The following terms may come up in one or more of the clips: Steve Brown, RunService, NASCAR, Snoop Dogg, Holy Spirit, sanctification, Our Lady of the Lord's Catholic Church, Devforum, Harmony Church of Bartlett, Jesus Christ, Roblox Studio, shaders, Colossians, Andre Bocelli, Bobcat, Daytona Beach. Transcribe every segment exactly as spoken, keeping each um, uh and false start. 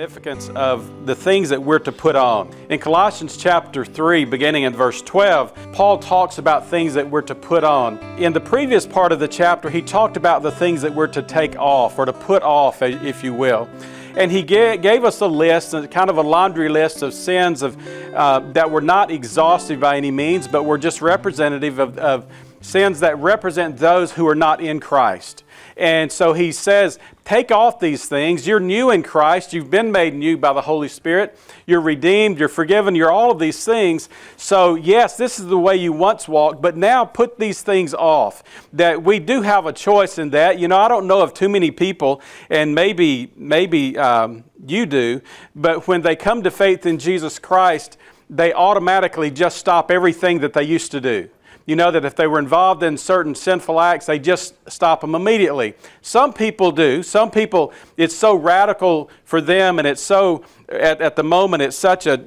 significance of the things that we're to put on. In Colossians chapter three, beginning in verse twelve, Paul talks about things that we're to put on. In the previous part of the chapter, he talked about the things that we're to take off, or to put off, if you will. And he gave us a list, kind of a laundry list of sins of, uh, that were not exhaustive by any means, but were just representative of, of sins that represent those who are not in Christ. And so he says, take off these things. You're new in Christ. You've been made new by the Holy Spirit. You're redeemed. You're forgiven. You're all of these things. So yes, this is the way you once walked, but now put these things off. That we do have a choice in that. You know, I don't know of too many people, and maybe, maybe um, you do, but when they come to faith in Jesus Christ, they automatically just stop everything that they used to do. You know, that if they were involved in certain sinful acts, they just stop them immediately. Some people do. Some people, it's so radical for them, and it's so, at, at the moment, it's such a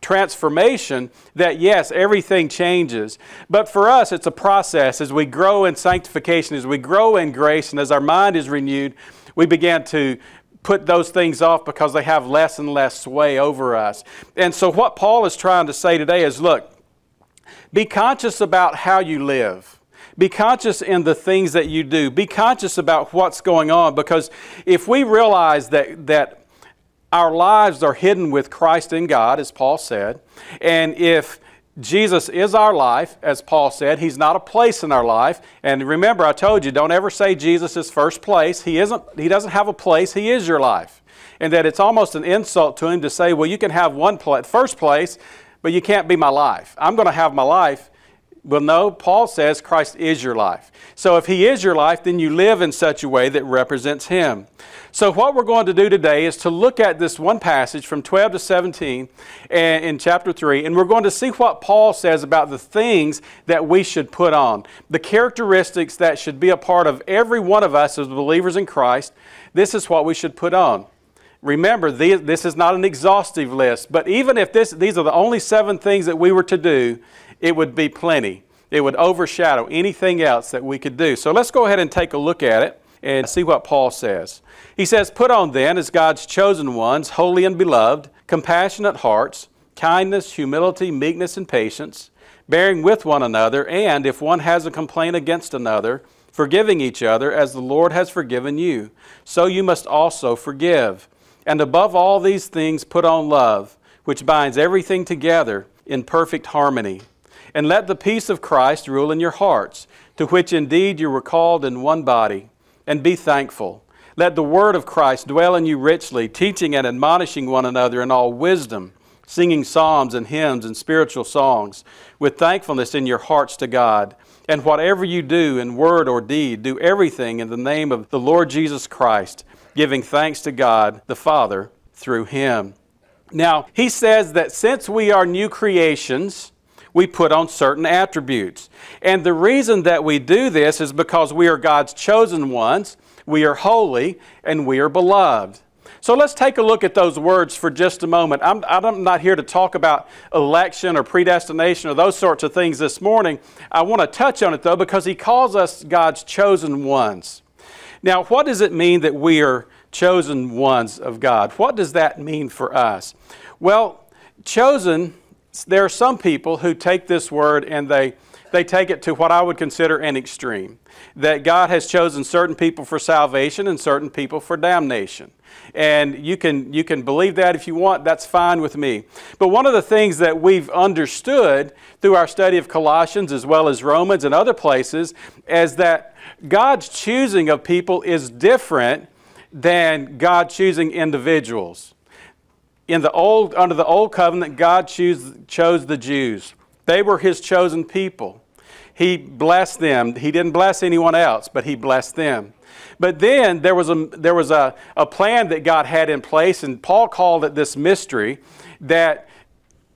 transformation that, yes, everything changes. But for us, it's a process. As we grow in sanctification, as we grow in grace, and as our mind is renewed, we begin to put those things off because they have less and less sway over us. And so what Paul is trying to say today is, look, be conscious about how you live. Be conscious in the things that you do. Be conscious about what's going on, because if we realize that, that our lives are hidden with Christ in God, as Paul said, and if Jesus is our life, as Paul said, He's not a place in our life. And remember, I told you, don't ever say Jesus is first place. He isn't, He doesn't have a place. He is your life. And that it's almost an insult to Him to say, well, you can have one pla- first place, but you can't be my life. I'm going to have my life. Well, no, Paul says Christ is your life. So if He is your life, then you live in such a way that represents Him. So what we're going to do today is to look at this one passage from twelve to seventeen in chapter three, and we're going to see what Paul says about the things that we should put on, the characteristics that should be a part of every one of us as believers in Christ. This is what we should put on. Remember, this is not an exhaustive list, but even if this, these are the only seven things that we were to do, it would be plenty. It would overshadow anything else that we could do. So let's go ahead and take a look at it and see what Paul says. He says, "Put on then, as God's chosen ones, holy and beloved, compassionate hearts, kindness, humility, meekness, and patience, bearing with one another, and if one has a complaint against another, forgiving each other as the Lord has forgiven you. So you must also forgive. And above all these things put on love, which binds everything together in perfect harmony. And let the peace of Christ rule in your hearts, to which indeed you were called in one body. And be thankful. Let the word of Christ dwell in you richly, teaching and admonishing one another in all wisdom, singing psalms and hymns and spiritual songs, with thankfulness in your hearts to God. And whatever you do in word or deed, do everything in the name of the Lord Jesus Christ, giving thanks to God the Father through Him." Now, he says that since we are new creations, we put on certain attributes. And the reason that we do this is because we are God's chosen ones, we are holy, and we are beloved. So let's take a look at those words for just a moment. I'm, I'm not here to talk about election or predestination or those sorts of things this morning. I want to touch on it, though, because he calls us God's chosen ones. Now, what does it mean that we are chosen ones of God? What does that mean for us? Well, chosen, there are some people who take this word and they, they take it to what I would consider an extreme, that God has chosen certain people for salvation and certain people for damnation. And you can, you can believe that if you want. That's fine with me. But one of the things that we've understood through our study of Colossians as well as Romans and other places is that God's choosing of people is different than God choosing individuals. In the old, under the old covenant, God choose, chose the Jews. They were His chosen people. He blessed them. He didn't bless anyone else, but He blessed them. But then there was a, there was a, a plan that God had in place, and Paul called it this mystery, that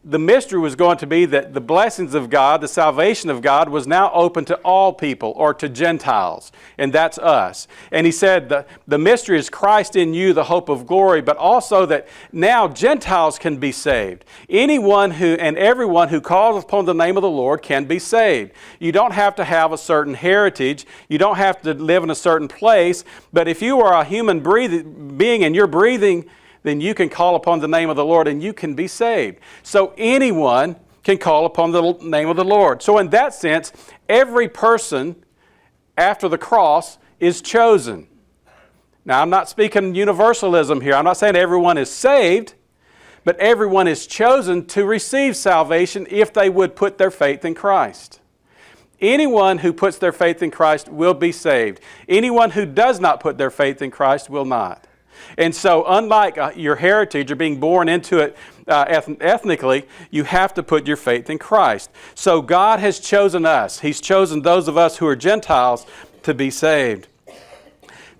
the mystery was going to be that the blessings of God, the salvation of God, was now open to all people, or to Gentiles, and that's us. And he said the, the mystery is Christ in you, the hope of glory, but also that now Gentiles can be saved. Anyone who and everyone who calls upon the name of the Lord can be saved. You don't have to have a certain heritage. You don't have to live in a certain place. But if you are a human breathing, being and you're breathing, then you can call upon the name of the Lord and you can be saved. So anyone can call upon the name of the Lord. So in that sense, every person after the cross is chosen. Now, I'm not speaking universalism here. I'm not saying everyone is saved, but everyone is chosen to receive salvation if they would put their faith in Christ. Anyone who puts their faith in Christ will be saved. Anyone who does not put their faith in Christ will not. And so unlike uh, your heritage or being born into it uh, eth- ethnically, you have to put your faith in Christ. So God has chosen us. He's chosen those of us who are Gentiles to be saved.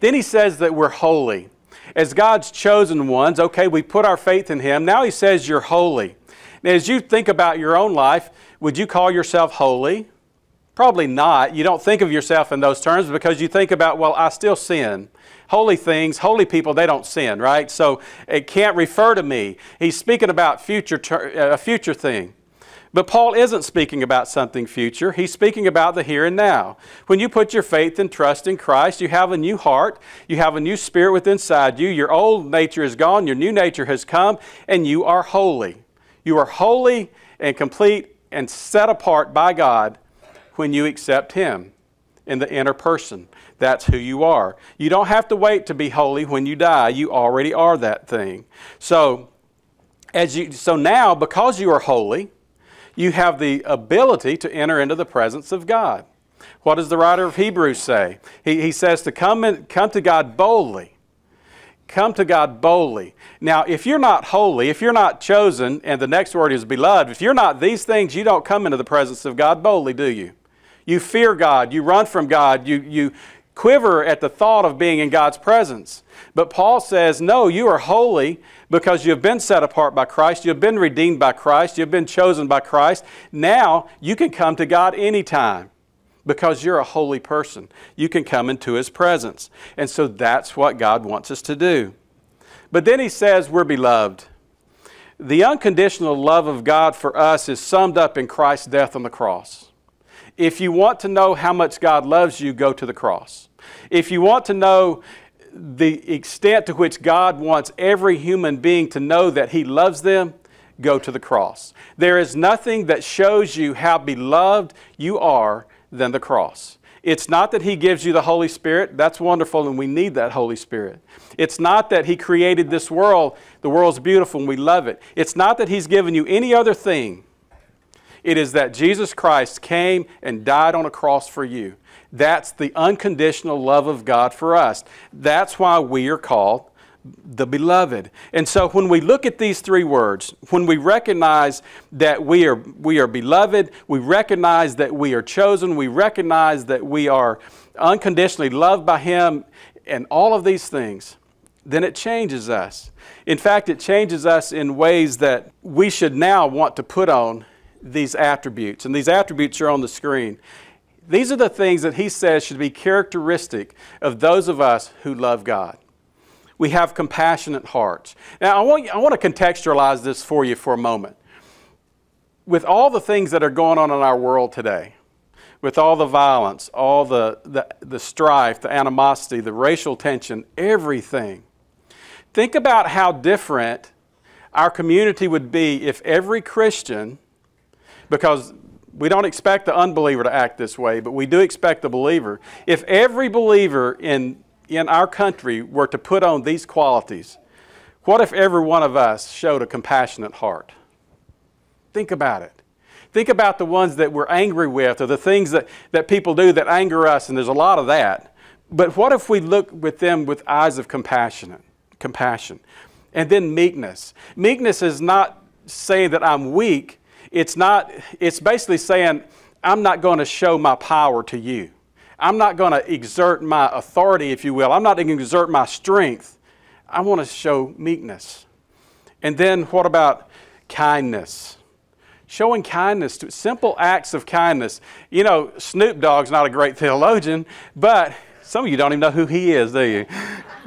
Then he says that we're holy. As God's chosen ones, okay, we put our faith in Him. Now he says you're holy. Now, as you think about your own life, would you call yourself holy? Probably not. You don't think of yourself in those terms because you think about, well, I still sin. Holy things, holy people, they don't sin, right? So it can't refer to me. He's speaking about future, a future thing. But Paul isn't speaking about something future. He's speaking about the here and now. When you put your faith and trust in Christ, you have a new heart. You have a new spirit within inside you. Your old nature is gone. Your new nature has come, and you are holy. You are holy and complete and set apart by God when you accept Him in the inner person. That's who you are. You don't have to wait to be holy when you die. You already are that thing. So, as you, so now, because you are holy, you have the ability to enter into the presence of God. What does the writer of Hebrews say? He, he says to come, and, come to God boldly. Come to God boldly. Now, if you're not holy, if you're not chosen, and the next word is beloved, if you're not these things, you don't come into the presence of God boldly, do you? You fear God. You run from God. You, you quiver at the thought of being in God's presence. But Paul says, no, you are holy because you've been set apart by Christ. You've been redeemed by Christ. You've been chosen by Christ. Now you can come to God anytime because you're a holy person. You can come into His presence. And so that's what God wants us to do. But then he says we're beloved. The unconditional love of God for us is summed up in Christ's death on the cross. If you want to know how much God loves you, go to the cross. If you want to know the extent to which God wants every human being to know that He loves them, go to the cross. There is nothing that shows you how beloved you are than the cross. It's not that He gives you the Holy Spirit. That's wonderful, and we need that Holy Spirit. It's not that He created this world. The world's beautiful, and we love it. It's not that He's given you any other thing. It is that Jesus Christ came and died on a cross for you. That's the unconditional love of God for us. That's why we are called the beloved. And so when we look at these three words, when we recognize that we are, we are beloved, we recognize that we are chosen, we recognize that we are unconditionally loved by Him, and all of these things, then it changes us. In fact, it changes us in ways that we should now want to put on these attributes, and these attributes are on the screen. These are the things that he says should be characteristic of those of us who love God. We have compassionate hearts. Now, I want, I want to contextualize this for you for a moment. With all the things that are going on in our world today, with all the violence, all the, the, the strife, the animosity, the racial tension, everything, think about how different our community would be if every Christian, because we don't expect the unbeliever to act this way, but we do expect the believer. If every believer in, in our country were to put on these qualities, what if every one of us showed a compassionate heart? Think about it. Think about the ones that we're angry with or the things that, that people do that anger us, and there's a lot of that. But what if we look with them with eyes of compassion? Compassion. And then meekness. Meekness is not saying that I'm weak. It's not, it's basically saying, I'm not going to show my power to you. I'm not going to exert my authority, if you will. I'm not going to exert my strength. I want to show meekness. And then what about kindness? Showing kindness, to simple acts of kindness. You know, Snoop Dogg's not a great theologian, but Some of you don't even know who he is, do you?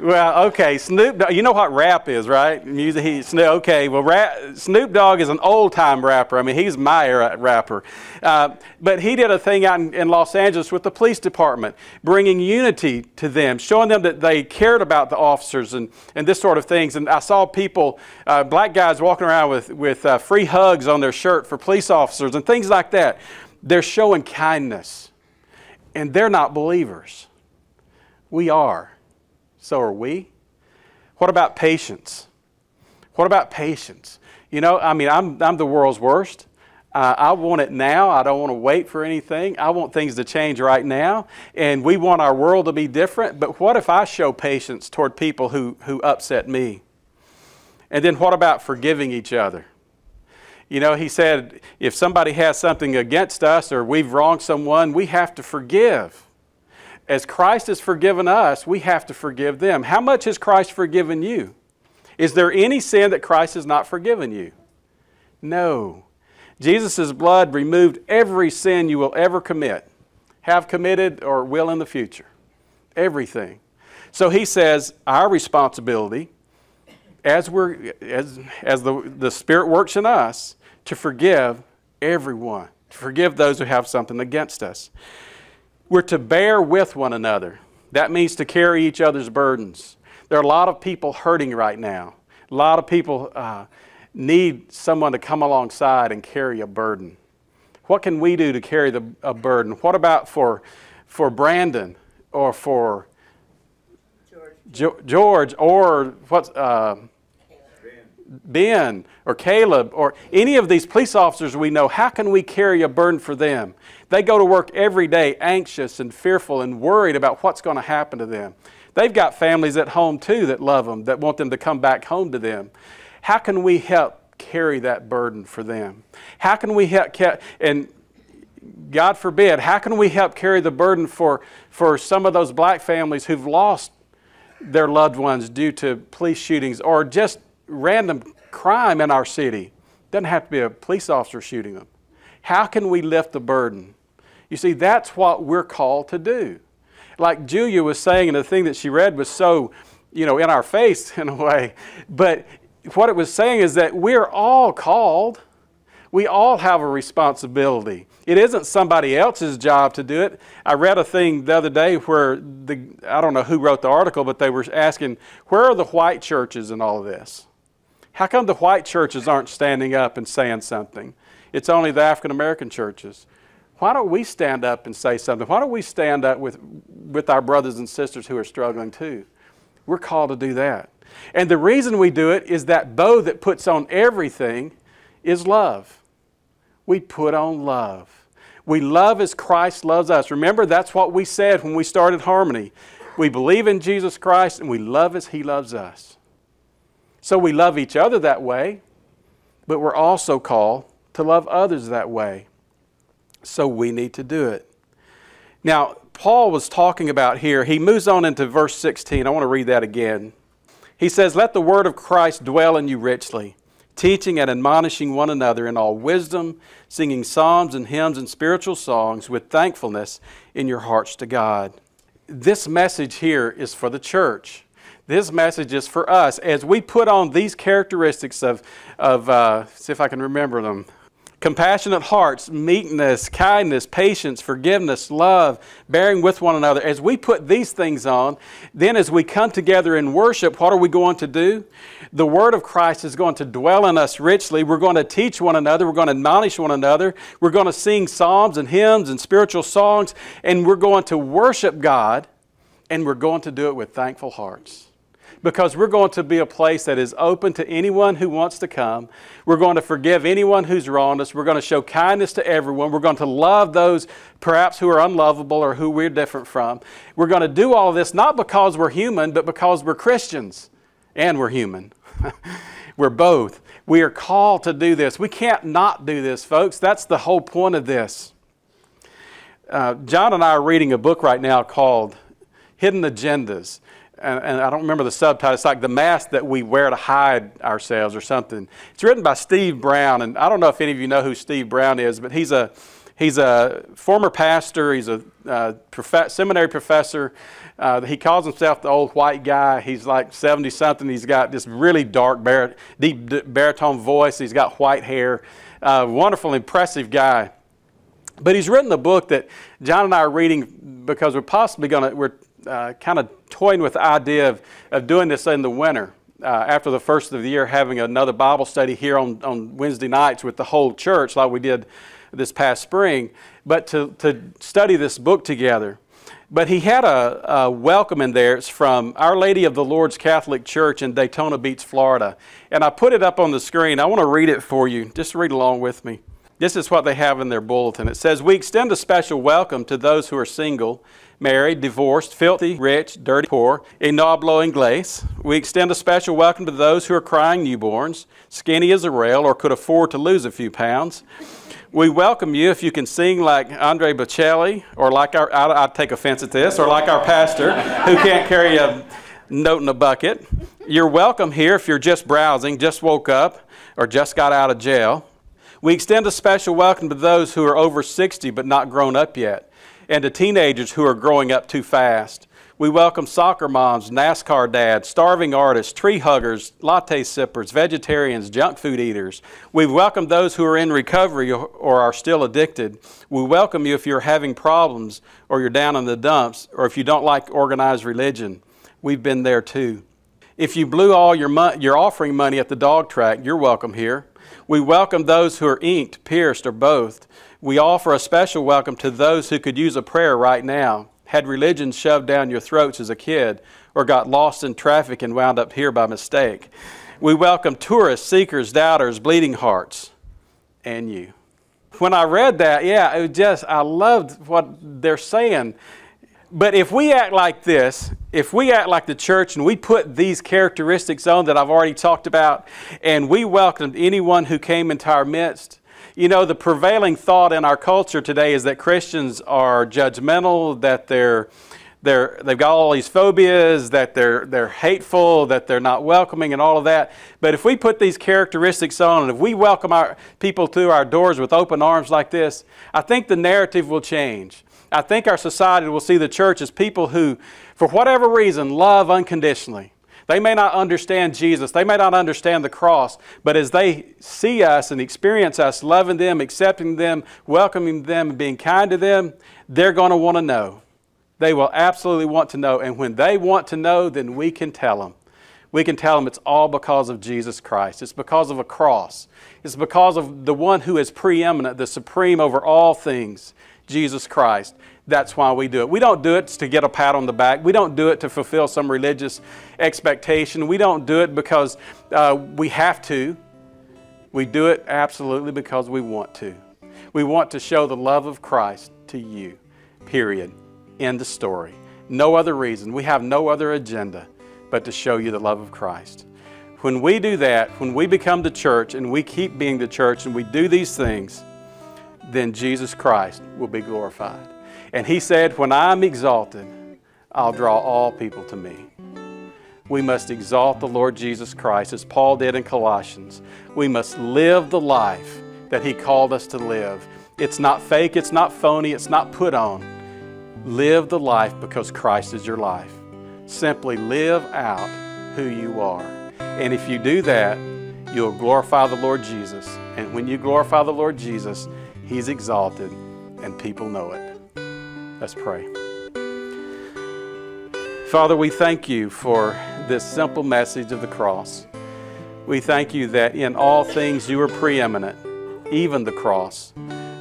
Well, okay, Snoop Dogg, you know what rap is, right? Music, he, Snoop, okay, well, rap, Snoop Dogg is an old-time rapper. I mean, he's my era rapper. Uh, but he did a thing out in, in Los Angeles with the police department, bringing unity to them, showing them that they cared about the officers and, and this sort of things. And I saw people, uh, black guys walking around with, with uh, free hugs on their shirt for police officers and things like that. They're showing kindness. And they're not believers. We are. So are we. What about patience? What about patience? You know, I mean, I'm, I'm the world's worst. Uh, I want it now. I don't want to wait for anything. I want things to change right now. And we want our world to be different. But what if I show patience toward people who, who upset me? And then what about forgiving each other? You know, he said, if somebody has something against us or we've wronged someone, we have to forgive. As Christ has forgiven us, we have to forgive them. How much has Christ forgiven you? Is there any sin that Christ has not forgiven you? No. Jesus' blood removed every sin you will ever commit, have committed, or will in the future. Everything. So he says our responsibility, as, we're, as, as the, the Spirit works in us, to forgive everyone, to forgive those who have something against us. We're to bear with one another. That means to carry each other's burdens. There are a lot of people hurting right now. A lot of people uh, need someone to come alongside and carry a burden. What can we do to carry the, a burden? What about for, for Brandon or for George, jo George or what's, uh, Ben. Ben or Caleb or any of these police officers we know? How can we carry a burden for them? They go to work every day anxious and fearful and worried about what's going to happen to them. They've got families at home too that love them, that want them to come back home to them. How can we help carry that burden for them? How can we help, and God forbid, how can we help carry the burden for, for some of those black families who've lost their loved ones due to police shootings or just random crime in our city? Doesn't have to be a police officer shooting them. How can we lift the burden? You see, that's what we're called to do. Like Julia was saying, and the thing that she read was so, you know, in our face in a way. But what it was saying is that we're all called. We all have a responsibility. It isn't somebody else's job to do it. I read a thing the other day where, the, I don't know who wrote the article, but they were asking, where are the white churches in all of this? How come the white churches aren't standing up and saying something? It's only the African-American churches. Why don't we stand up and say something? Why don't we stand up with, with our brothers and sisters who are struggling too? We're called to do that. And the reason we do it is that bow that puts on everything is love. We put on love. We love as Christ loves us. Remember, that's what we said when we started Harmony. We believe in Jesus Christ and we love as He loves us. So we love each other that way, but we're also called to love others that way. So we need to do it. Now, Paul was talking about here, he moves on into verse sixteen. I want to read that again. He says, let the word of Christ dwell in you richly, teaching and admonishing one another in all wisdom, singing psalms and hymns and spiritual songs with thankfulness in your hearts to God. This message here is for the church. This message is for us. As we put on these characteristics of, of uh, see if I can remember them, compassionate hearts, meekness, kindness, patience, forgiveness, love, bearing with one another. As we put these things on, then as we come together in worship, what are we going to do? The Word of Christ is going to dwell in us richly. We're going to teach one another. We're going to admonish one another. We're going to sing psalms and hymns and spiritual songs, and we're going to worship God, and we're going to do it with thankful hearts. Because we're going to be a place that is open to anyone who wants to come. We're going to forgive anyone who's wronged us. We're going to show kindness to everyone. We're going to love those perhaps who are unlovable or who we're different from. We're going to do all this not because we're human, but because we're Christians and we're human. We're both. We are called to do this. We can't not do this, folks. That's the whole point of this. Uh, John and I are reading a book right now called Hidden Agendas. And I don't remember the subtitle. It's like the mask that we wear to hide ourselves or something. It's written by Steve Brown, and I don't know if any of you know who Steve Brown is, but he's a, He's a former pastor. He's a uh, prof- seminary professor. Uh, he calls himself the old white guy. He's like seventy-something. He's got this really dark, bar- deep d- baritone voice. He's got white hair. Uh, wonderful, impressive guy. But he's written a book that John and I are reading because we're possibly going to, we're uh, kind of toying with the idea of, of doing this in the winter. Uh, after the first of the year, having another Bible study here on, on Wednesday nights with the whole church like we did this past spring, but to, to study this book together. But he had a, a welcome in there. It's from Our Lady of the Lord's Catholic Church in Daytona Beach, Florida. And I put it up on the screen. I want to read it for you. Just read along with me. This is what they have in their bulletin. It says, "We extend a special welcome to those who are single, married, divorced, filthy, rich, dirty, poor, et noblo inglés. We extend a special welcome to those who are crying newborns, skinny as a rail, or could afford to lose a few pounds. We welcome you if you can sing like Andre Bocelli, or like our, I, I take offense at this, or like our pastor who can't carry a note in a bucket. You're welcome here if you're just browsing, just woke up, or just got out of jail. We extend a special welcome to those who are over sixty but not grown up yet, and to teenagers who are growing up too fast. We welcome soccer moms, NASCAR dads, starving artists, tree huggers, latte sippers, vegetarians, junk food eaters. We welcome those who are in recovery or are still addicted. We welcome you if you're having problems or you're down in the dumps or if you don't like organized religion. We've been there too. If you blew all your, mo- your offering money at the dog track, you're welcome here. We welcome those who are inked, pierced, or both. We offer a special welcome to those who could use a prayer right now, had religion shoved down your throats as a kid, or got lost in traffic and wound up here by mistake. We welcome tourists, seekers, doubters, bleeding hearts, and you." When I read that, yeah, it was just, I loved what they're saying. But if we act like this, if we act like the church and we put these characteristics on that I've already talked about, and we welcomed anyone who came into our midst, you know, the prevailing thought in our culture today is that Christians are judgmental, that they're, they're, they've got all these phobias, that they're, they're hateful, that they're not welcoming and all of that. But if we put these characteristics on and if we welcome our people through our doors with open arms like this, I think the narrative will change. I think our society will see the church as people who, for whatever reason, love unconditionally. They may not understand Jesus. They may not understand the cross. But as they see us and experience us loving them, accepting them, welcoming them, being kind to them, they're going to want to know. They will absolutely want to know. And when they want to know, then we can tell them. We can tell them it's all because of Jesus Christ. It's because of a cross. It's because of the one who is preeminent, the supreme over all things, Jesus Christ. That's why we do it. We don't do it to get a pat on the back. We don't do it to fulfill some religious expectation. We don't do it because uh, we have to. We do it absolutely because we want to. We want to show the love of Christ to you, period. End of story. No other reason. We have no other agenda but to show you the love of Christ. When we do that, when we become the church and we keep being the church and we do these things, then Jesus Christ will be glorified. And He said, when I'm exalted, I'll draw all people to me. We must exalt the Lord Jesus Christ as Paul did in Colossians. We must live the life that He called us to live. It's not fake, it's not phony, it's not put on. Live the life because Christ is your life. Simply live out who you are. And if you do that, you'll glorify the Lord Jesus. And when you glorify the Lord Jesus, He's exalted, and people know it. Let's pray. Father, we thank you for this simple message of the cross. We thank you that in all things you are preeminent, even the cross.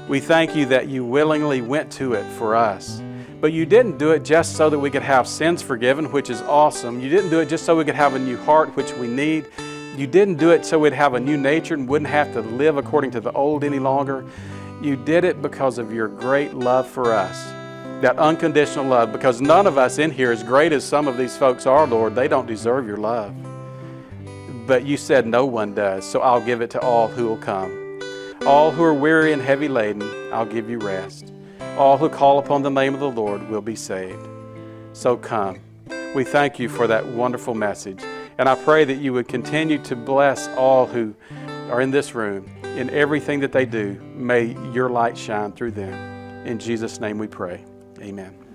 We thank you that you willingly went to it for us. But you didn't do it just so that we could have sins forgiven, which is awesome. You didn't do it just so we could have a new heart, which we need. You didn't do it so we'd have a new nature and wouldn't have to live according to the old any longer. You did it because of your great love for us, that unconditional love, because none of us in here, as great as some of these folks are, Lord, they don't deserve your love. But you said no one does, so I'll give it to all who will come. All who are weary and heavy laden, I'll give you rest. All who call upon the name of the Lord will be saved. So come. We thank you for that wonderful message, and I pray that you would continue to bless all who are in this room in everything that they do, may your light shine through them. In Jesus' name we pray. Amen.